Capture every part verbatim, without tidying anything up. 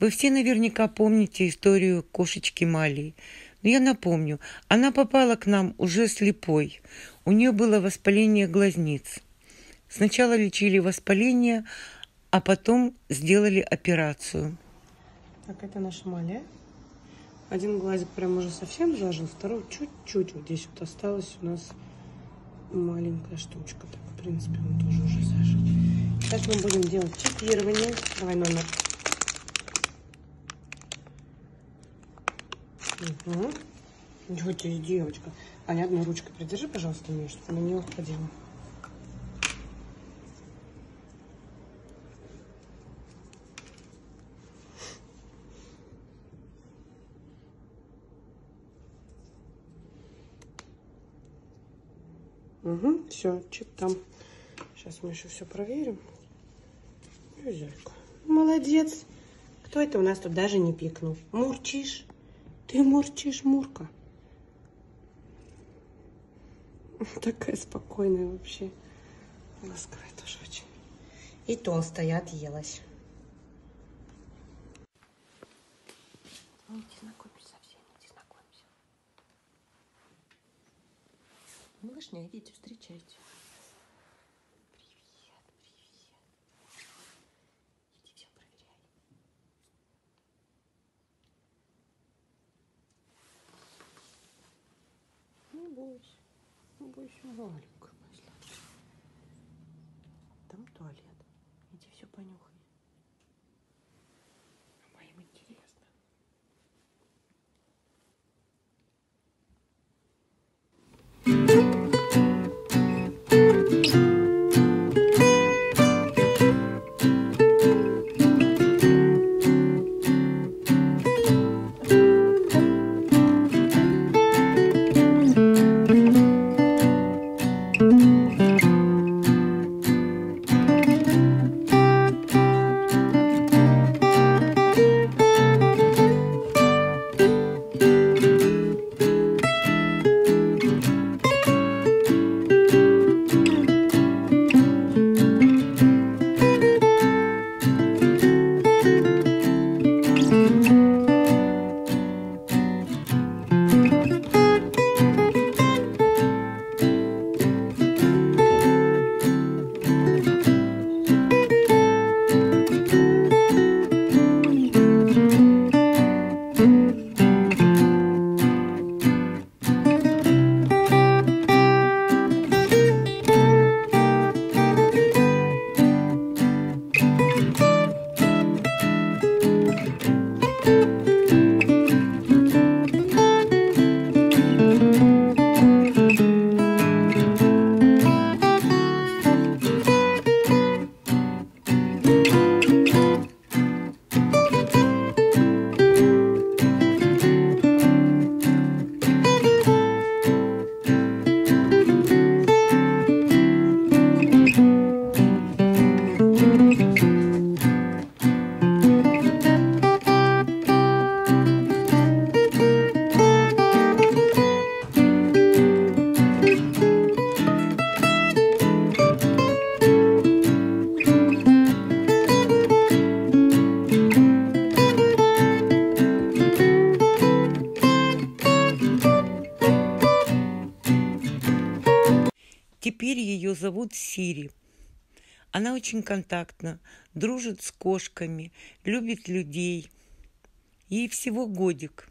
Вы все наверняка помните историю кошечки Мали. Но я напомню, она попала к нам уже слепой. У нее было воспаление глазниц. Сначала лечили воспаление, а потом сделали операцию. Так, это наша Мали. Один глазик прям уже совсем зажил, второй чуть-чуть. Вот здесь вот осталась у нас маленькая штучка. Так, в принципе, он тоже уже зажил. Сейчас мы будем делать чипирование. Давай номер. Угу. Ничего тебе, девочка. Аня, одной ручкой придержи, пожалуйста, мне, чтобы она не уходила. Угу, все, чип там. Сейчас мы еще все проверим. Юзелька. Молодец. Кто это у нас тут даже не пикнул? Мурчишь? Ты мурчишь, Мурка. Такая спокойная вообще. Ласковая тоже очень. И толстая отъелась. Малышня, идите, встречайте. Привет, привет. Иди, все проверяй. Не бойся, не бойся, маленькая моя сладкая. Там туалет. Иди, все понюхай. А моим интересно. Теперь ее зовут Сири. Она очень контактна, дружит с кошками, любит людей. Ей всего годик.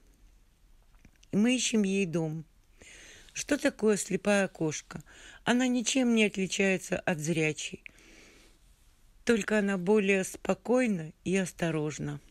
И мы ищем ей дом. Что такое слепая кошка? Она ничем не отличается от зрячей. Только она более спокойна и осторожна.